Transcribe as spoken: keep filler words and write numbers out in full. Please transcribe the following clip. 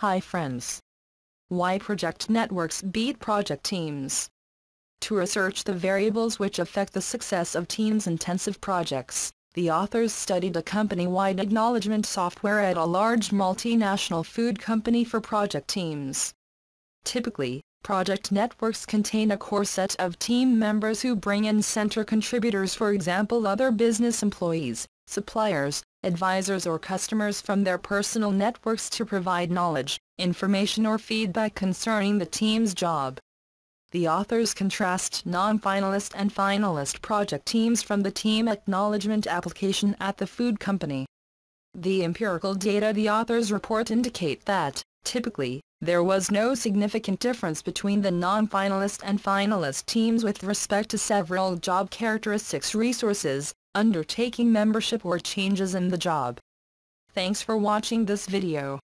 Hi friends. Why project networks beat project teams? To research the variables which affect the success of teams-intensive projects, the authors studied a company-wide acknowledgement software at a large multinational food company for project teams. Typically, project networks contain a core set of team members who bring in center contributors, for example other business employees, suppliers, advisors or customers from their personal networks to provide knowledge, information or feedback concerning the team's job. The authors contrast non-finalist and finalist project teams from the team acknowledgement application at the food company. The empirical data the authors report indicate that, typically, there was no significant difference between the non-finalist and finalist teams with respect to several job characteristics, resources, undertaking membership or changes in the job. Thanks for watching this video.